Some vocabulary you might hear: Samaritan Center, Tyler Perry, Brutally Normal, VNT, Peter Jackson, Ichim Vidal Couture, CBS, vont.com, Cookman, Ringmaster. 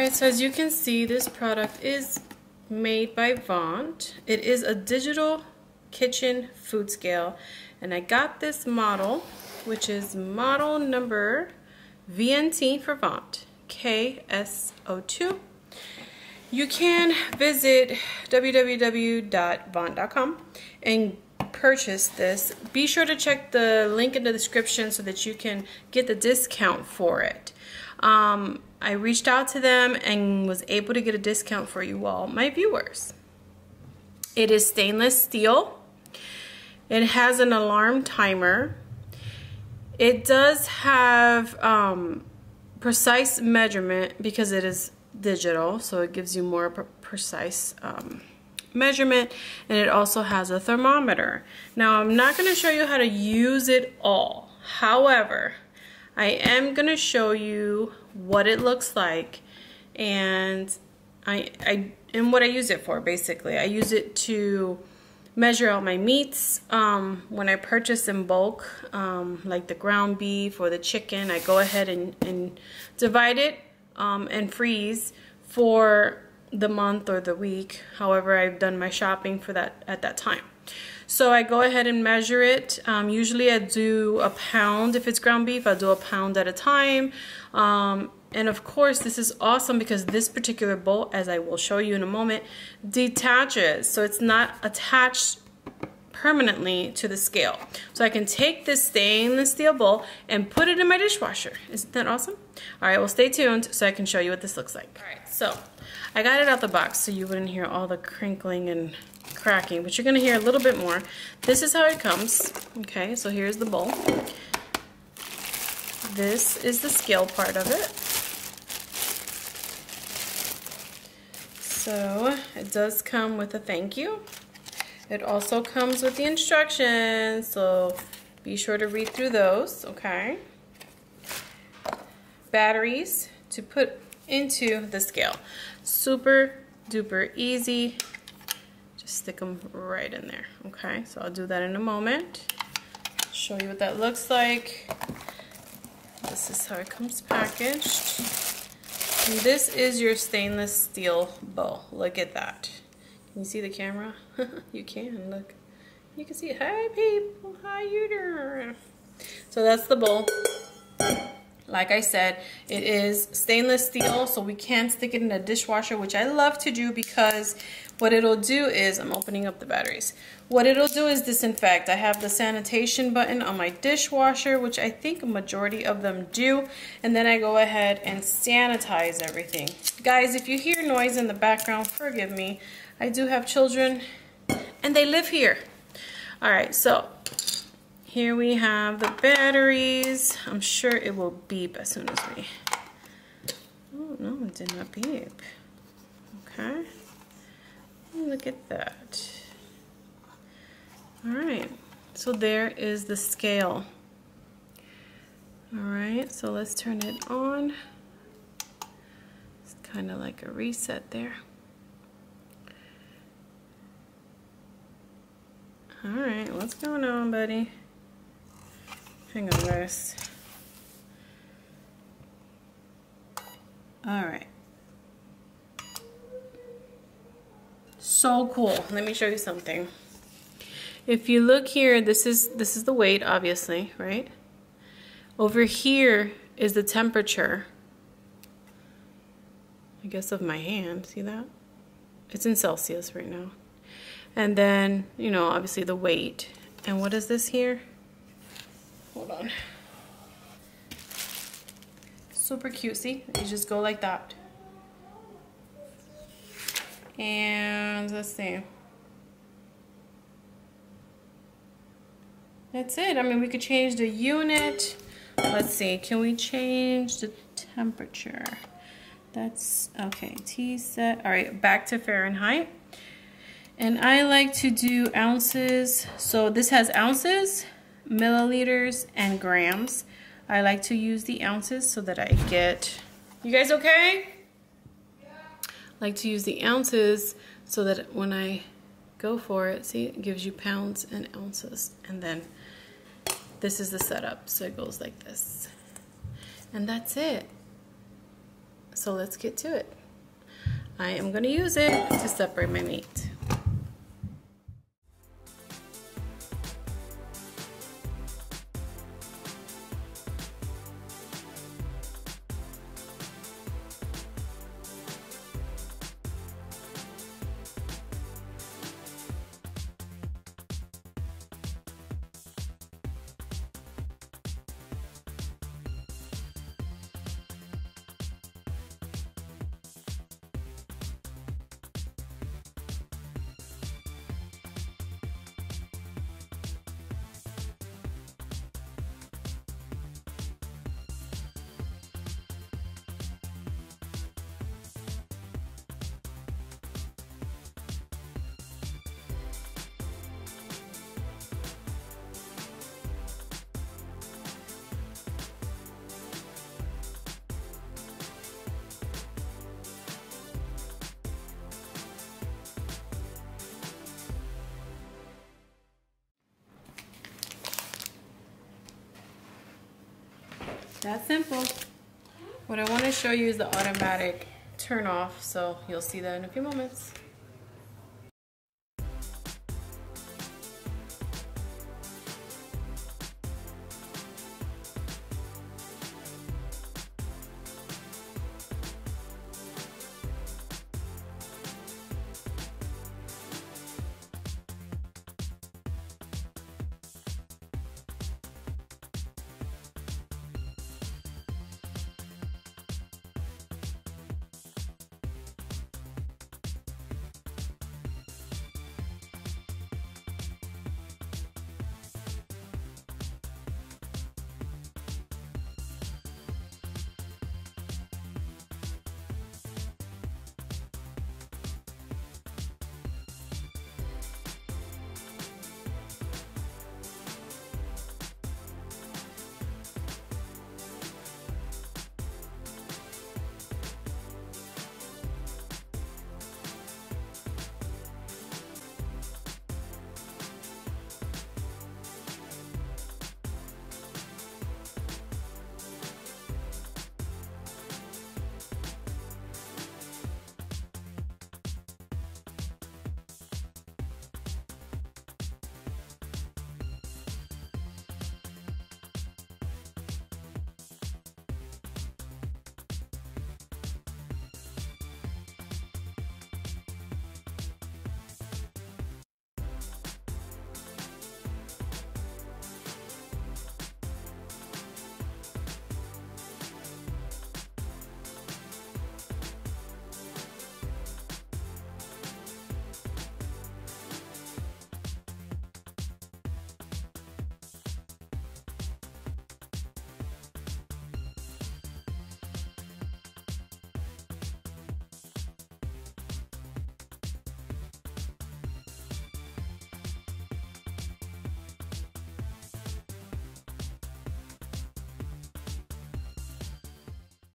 Alright, so as you can see, this product is made by Vont. It is a digital kitchen food scale, and I got this model, which is model number VNT for Vont, KS02. You can visit www.vont.com and purchase this. Be sure to check the link in the description so that you can get the discount for it. I reached out to them and was able to get a discount for you all, my viewers. It is stainless steel. It has an alarm timer. It does have precise measurement because it is digital, so it gives you more of a precise measurement, and it also has a thermometer. Now, I'm not going to show you how to use it all. However, I am going to show you what it looks like and what I use it for. Basically, I use it to measure out my meats. When I purchase in bulk, like the ground beef or the chicken, I go ahead and divide it and freeze for the month or the week, however I've done my shopping for that at that time. So I go ahead and measure it. Usually I do a pound. If it's ground beef, I do a pound at a time. And of course, this is awesome because this particular bolt, as I will show you in a moment, detaches. So it's not attached permanently to the scale. So I can take this stainless steel bowl and put it in my dishwasher. Isn't that awesome? All right, well, stay tuned so I can show you what this looks like. All right, so I got it out the box so you wouldn't hear all the crinkling and cracking, but you're gonna hear a little bit more. This is how it comes. Okay, so here's the bowl. This is the scale part of it. So it does come with a thank you. It also comes with the instructions, so be sure to read through those, okay? Batteries to put into the scale. Super duper easy. Just stick them right in there, okay? So I'll do that in a moment. Show you what that looks like. This is how it comes packaged. And this is your stainless steel bowl. Look at that. Can you see the camera? You can, look. You can see, hi people, how you doing? So that's the bowl. Like I said, it is stainless steel, so we can stick it in a dishwasher, which I love to do because what it'll do is, I'm opening up the batteries. What it'll do is disinfect. I have the sanitation button on my dishwasher, which I think a majority of them do. And then I go ahead and sanitize everything. Guys, if you hear noise in the background, forgive me. I do have children and they live here. All right, so here we have the batteries. I'm sure it will beep as soon as we... Oh, no, it did not beep. Okay. Look at that. All right. So there is the scale. All right. So let's turn it on. It's kind of like a reset there. All right. What's going on, buddy? Hang on, guys. All right. So cool. Let me show you something. If you look here, this is the weight, obviously, right? Over here is the temperature, I guess, of my hand. See that? It's in Celsius right now. And then, you know, obviously the weight. And what is this here? Hold on. Super cute, see? You just go like that. And let's see. That's it. I mean, we could change the unit. Let's see. Can we change the temperature? That's okay. T set. All right, back to Fahrenheit. And I like to do ounces. So this has ounces, milliliters, and grams. I like to use the ounces so that I get... You guys okay? Yeah. Like to use the ounces so that when I go for it, see, it gives you pounds and ounces. And then this is the setup. So it goes like this. And that's it. so let's get to it. I am going to use it to separate my meat. That's simple. What I want to show you is the automatic turn off, so you'll see that in a few moments.